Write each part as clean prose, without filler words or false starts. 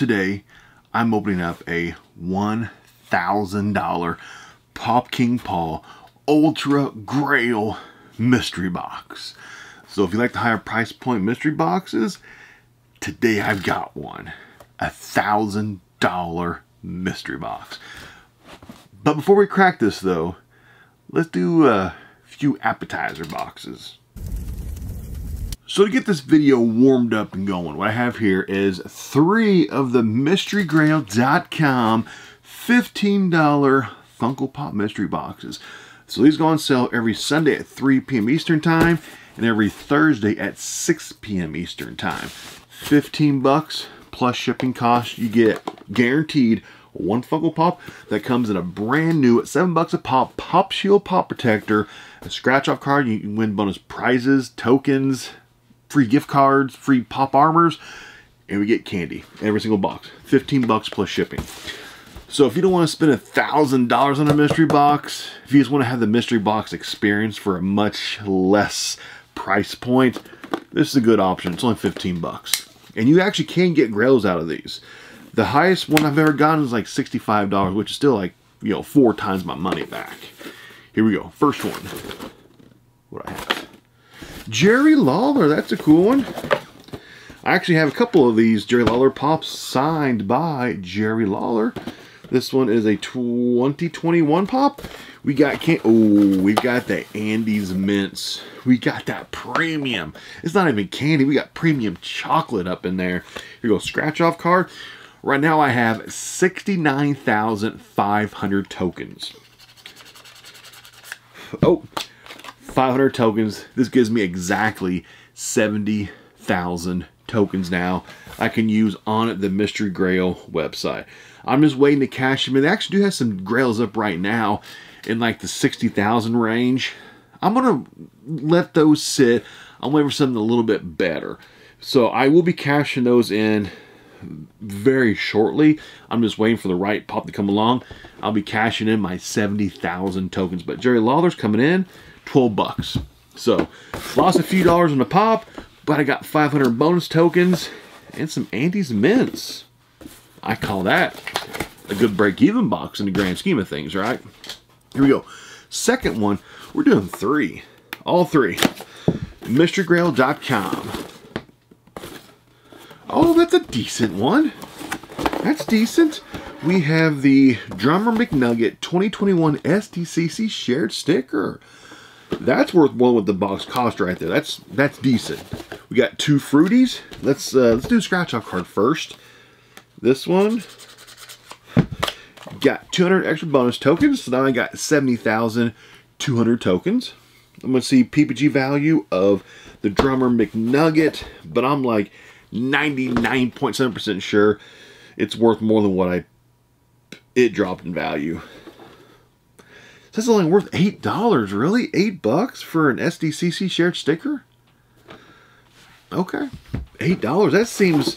Today, I'm opening up a $1,000 Pop King Paul Ultra Grail mystery box. So if you like the higher price point mystery boxes, today I've got one. $1,000 mystery box. But before we crack this though, let's do a few appetizer boxes. So to get this video warmed up and going, what I have here is three of the mysterygrail.com $15 Funko Pop mystery boxes. So these go on sale every Sunday at 3 p.m. Eastern time and every Thursday at 6 p.m. Eastern time. 15 bucks plus shipping costs. You get guaranteed one Funko Pop that comes in a brand new at $7 a pop Pop Shield Pop Protector, a scratch off card. You can win bonus prizes, tokens, free gift cards, free pop armors, and we get candy in every single box. 15 bucks plus shipping. So if you don't want to spend $1,000 on a mystery box, if you just want to have the mystery box experience for a much less price point, this is a good option. It's only 15 bucks. And you actually can get grails out of these. The highest one I've ever gotten is like $65, which is still like, you know, 4 times my money back. Here we go. First one. What do I have? Jerry Lawler, that's a cool one. I actually have a couple of these Jerry Lawler Pops signed by Jerry Lawler. This one is a 2021 Pop. We got, we've got the Andes Mints. We got that premium. It's not even candy. We got premium chocolate up in there. Here we go, scratch off card. Right now I have 69,500 tokens. Oh. 500 tokens. This gives me exactly 70,000 tokens now I can use on the Mystery Grail website. I'm just waiting to cash them in. They actually do have some grails up right now in like the 60,000 range. I'm going to let those sit. I'm waiting for something a little bit better. So I will be cashing those in very shortly. I'm just waiting for the right pop to come along. I'll be cashing in my 70,000 tokens. But Jerry Lawler's coming in. 12 bucks. So lost a few dollars on the pop, but I got 500 bonus tokens and some Andes Mints. I call that a good break-even box in the grand scheme of things, right? Here we go. Second one, we're doing three. All three. MysteryGrail.com. Oh, that's a decent one. That's decent. We have the Drummer McNugget 2021 SDCC shared sticker. That's worth one with the box cost right there. That's decent. We got two fruities. Let's do a scratch off card first. This one got 200 extra bonus tokens. So now I got 70,200 tokens. I'm gonna see PPG value of the Drummer McNugget, but I'm like 99.7% sure it's worth more than what it dropped in value. That's only worth $8, really? $8 for an SDCC shared sticker? Okay. $8. That seems...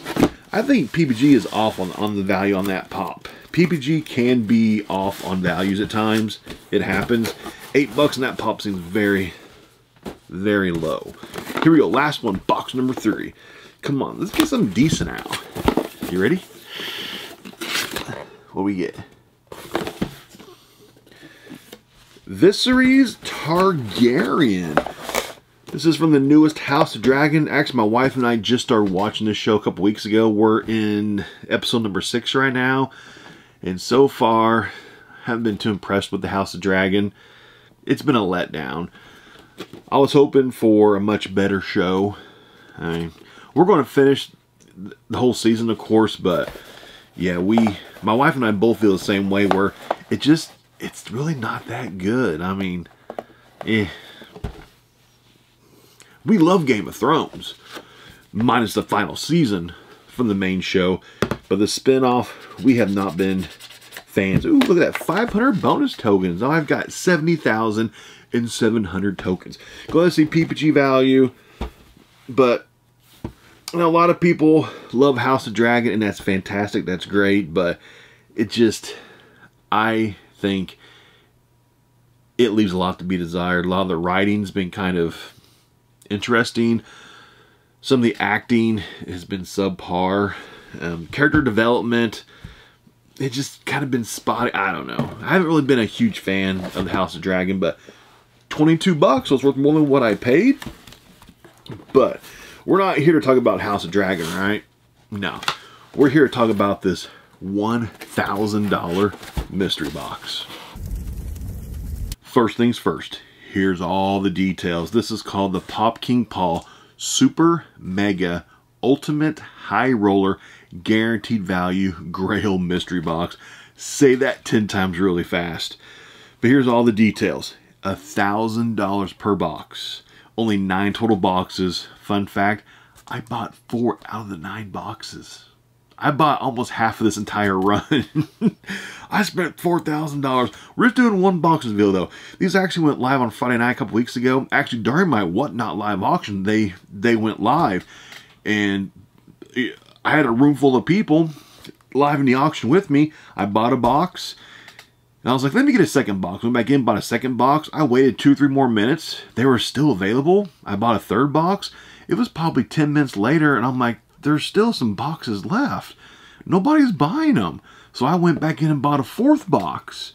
I think PPG is off on the value on that pop. PPG can be off on values at times. It happens. $8 and that pop seems very, very low. Here we go. Last one. Box number 3. Come on. Let's get something decent out. You ready? What do we get? Viserys Targaryen. This is from the newest House of Dragon. Actually, my wife and I just started watching this show a couple weeks ago. We're in episode number 6 right now. And so far, I haven't been too impressed with the House of Dragon. It's been a letdown. I was hoping for a much better show. I mean, we're going to finish the whole season, of course. But, yeah, my wife and I both feel the same way where it just... It's really not that good. I mean, We love Game of Thrones, minus the final season from the main show. But the spinoff, we have not been fans. Ooh, look at that. 500 bonus tokens. Now I've got 70,700 tokens. Glad to see PPG value. But you know, a lot of people love House of Dragon, and that's fantastic. That's great. But it just... I think it leaves a lot to be desired. A lot of the writing's been kind of interesting. Some of the acting has been subpar. Character development, it's just kind of been spotty. I don't know. I haven't really been a huge fan of the House of Dragon, but $22, so it's worth more than what I paid. But we're not here to talk about House of Dragon, right? No. We're here to talk about this $1,000 mystery box. First things first, here's all the details. This is called the Pop King Paul Super Mega Ultimate High Roller Guaranteed Value Grail Mystery Box. Say that 10 times really fast. But here's all the details. $1,000 per box. Only 9 total boxes. Fun fact, I bought 4 out of the 9 boxes. I bought almost half of this entire run. I spent $4,000. We're just doing one box reveal though. These actually went live on Friday night a couple weeks ago. Actually, during my WhatNot live auction, they went live. And I had a room full of people live in the auction with me. I bought a box. And I was like, let me get a second box. Went back in, bought a second box. I waited 2 or 3 more minutes. They were still available. I bought a third box. It was probably 10 minutes later, and I'm like, there's still some boxes left. Nobody's buying them. So I went back in and bought a fourth box,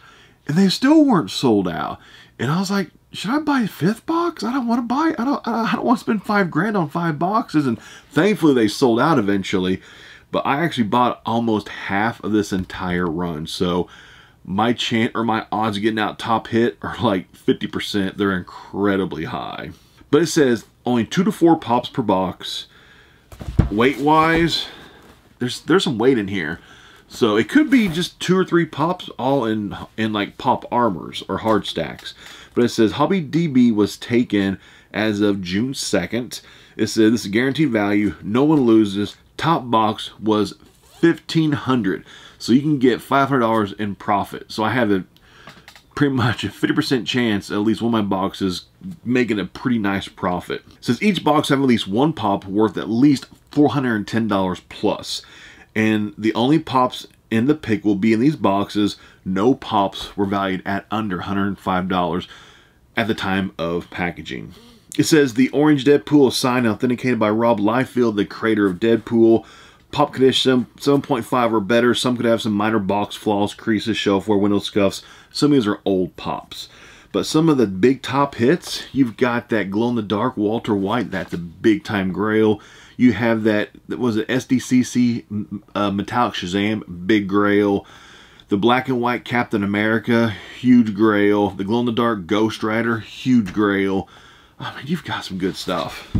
and they still weren't sold out. And I was like, should I buy a fifth box? I don't want to buy it. I don't want to spend $5,000 on 5 boxes. And thankfully they sold out eventually, but I actually bought almost half of this entire run. So my chance or my odds of getting out top hit are like 50%. They're incredibly high, but it says only 2 to 4 pops per box. Weight wise, there's some weight in here, so it could be just 2 or 3 pops all in like pop armors or hard stacks. But it says Hobby DB was taken as of June 2nd. It says this is guaranteed value, no one loses. Top box was $1,500, so you can get $500 in profit. So I have a pretty much a 50% chance at least one of my boxes making a pretty nice profit. It says each box have at least 1 pop worth at least $410 plus, and the only pops in the pick will be in these boxes. No pops were valued at under $105 at the time of packaging. It says the orange Deadpool is signed and authenticated by Rob Liefeld, the creator of Deadpool. Pop condition 7.5 or better. Some could have some minor box flaws, creases, shelf wear, window scuffs. Some of these are old pops. But some of the big top hits, you've got that glow-in-the-dark Walter White. That's a big-time grail. You have that, was it SDCC Metallic Shazam? Big grail. The black and white Captain America, huge grail. The glow-in-the-dark Ghost Rider, huge grail. I mean, you've got some good stuff.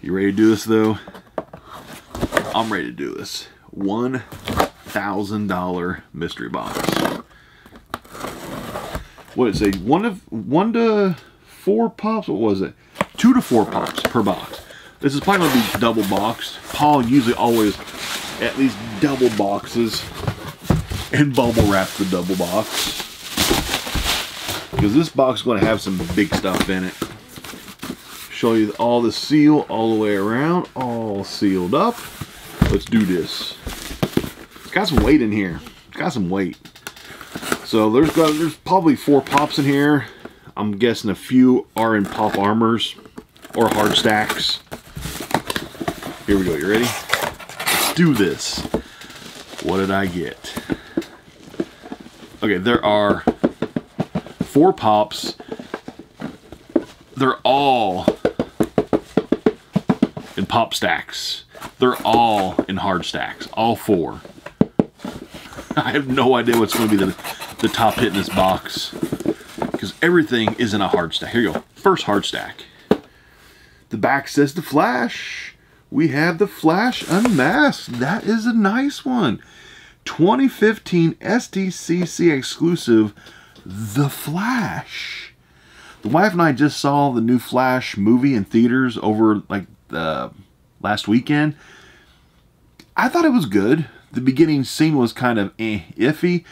You ready to do this, though? I'm ready to do this. $1,000 mystery box. What did it say? 1 to 4 pops? What was it? 2 to 4 pops per box. This is probably going to be double boxed. Paul usually always at least double boxes and bubble wraps the double box, because this box is going to have some big stuff in it. Show you all the seal all the way around, all sealed up. Let's do this. It's got some weight in here. It's got some weight. So there's probably 4 pops in here. I'm guessing a few are in pop armors or hard stacks. Here we go. You ready? Let's do this. What did I get? Okay, there are 4 pops. They're all in pop stacks. They're all in hard stacks, all 4. I have no idea what's going to be the top hit in this box, because everything is in a hard stack. Here you go, first hard stack. The back says The Flash. We have The Flash Unmasked. That is a nice one. 2015 SDCC exclusive, The Flash. The wife and I just saw the new Flash movie in theaters over like the last weekend. I thought it was good. The beginning scene was kind of iffy,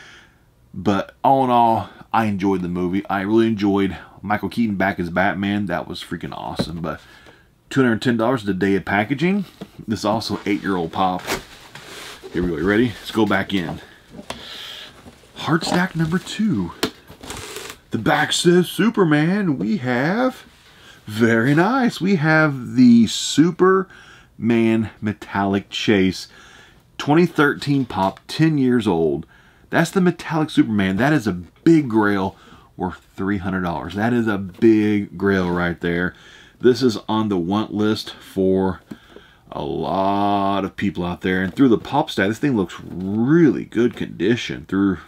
but all in all, I enjoyed the movie. I really enjoyed Michael Keaton back as Batman. That was freaking awesome. But $210 the day of packaging. This is also 8-year-old pop. Here we go. You ready? Let's go back in. Hard stack number 2. The back says Superman. We have, very nice, we have the Superman Metallic Chase. 2013 pop, 10 years old. That's the metallic Superman. That is a big grail worth $300. That is a big grail right there. This is on the want list for a lot of people out there. And through the pop stack, this thing looks really good condition through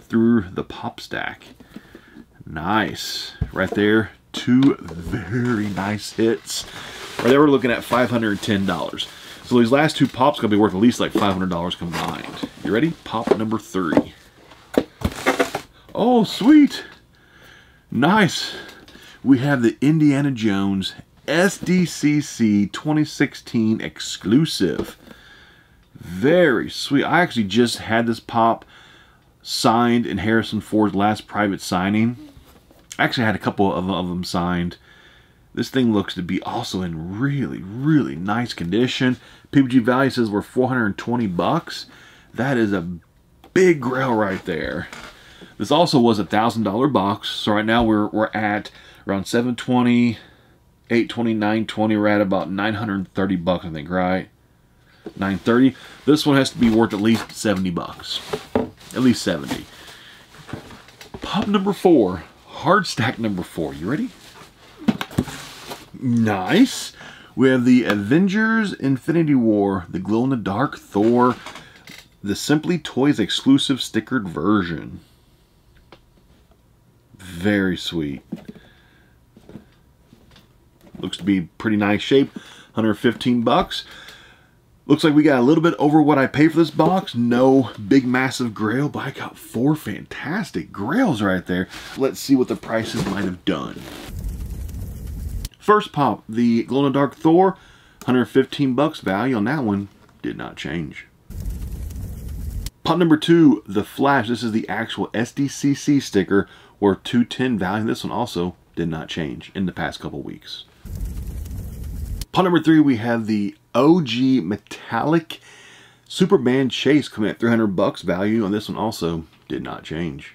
the pop stack. Nice. Right there, two very nice hits. Right there, we're looking at $510. So these last two pops are going to be worth at least like $500 combined. You ready? Pop number 3. Oh, sweet. Nice. We have the Indiana Jones SDCC 2016 exclusive. Very sweet. I actually just had this pop signed in Harrison Ford's last private signing. I actually had a couple of them signed. This thing looks to be also in really, really nice condition. PPG value says we're 420 bucks. That is a big grail right there. This also was a $1,000 box. So right now we're at around 720, 820, 920. We're at about 930 bucks, I think, right? 930. This one has to be worth at least 70 bucks. At least 70. Pop number 4. Hard stack number 4. You ready? Nice. We have the Avengers Infinity War, the glow-in-the-dark Thor, the Simply Toys exclusive stickered version. Very sweet. Looks to be pretty nice shape. 115 bucks. Looks like we got a little bit over what I paid for this box. No big massive grail, but I got 4 fantastic grails right there. Let's see what the prices might have done. First pop, the glow-in-the-dark Thor, 115 bucks. Value on that one did not change. Pop number 2, The Flash. This is the actual SDCC sticker, worth 210. Value. This one also did not change in the past couple weeks. Pop number 3, we have the OG metallic Superman chase coming at 300 bucks. Value on this one also did not change.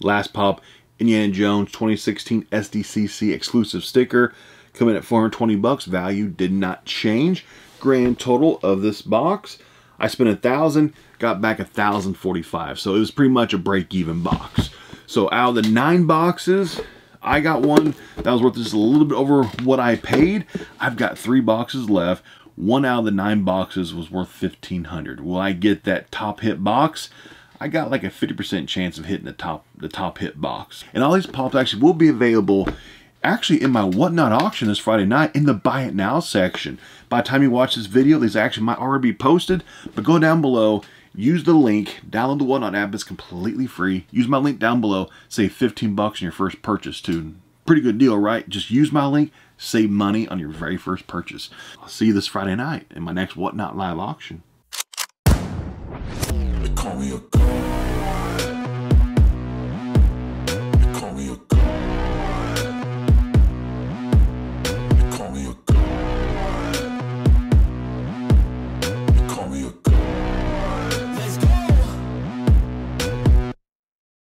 Last pop, Indiana Jones 2016 SDCC exclusive sticker coming at 420 bucks. Value did not change. Grand total of this box, I spent $1,000, got back $1,045. So it was pretty much a break-even box. So out of the 9 boxes, I got one that was worth just a little bit over what I paid. I've got 3 boxes left. One out of the 9 boxes was worth $1,500. Will I get that top hit box? I got like a 50% chance of hitting the top hit box. And all these pops actually will be available actually in my WhatNot auction this Friday night in the Buy It Now section. By the time you watch this video, these actually might already be posted, but go down below, use the link, download the WhatNot app, it's completely free. Use my link down below, save 15 bucks on your first purchase too. Pretty good deal, right? Just use my link, save money on your very first purchase. I'll see you this Friday night in my next WhatNot live auction.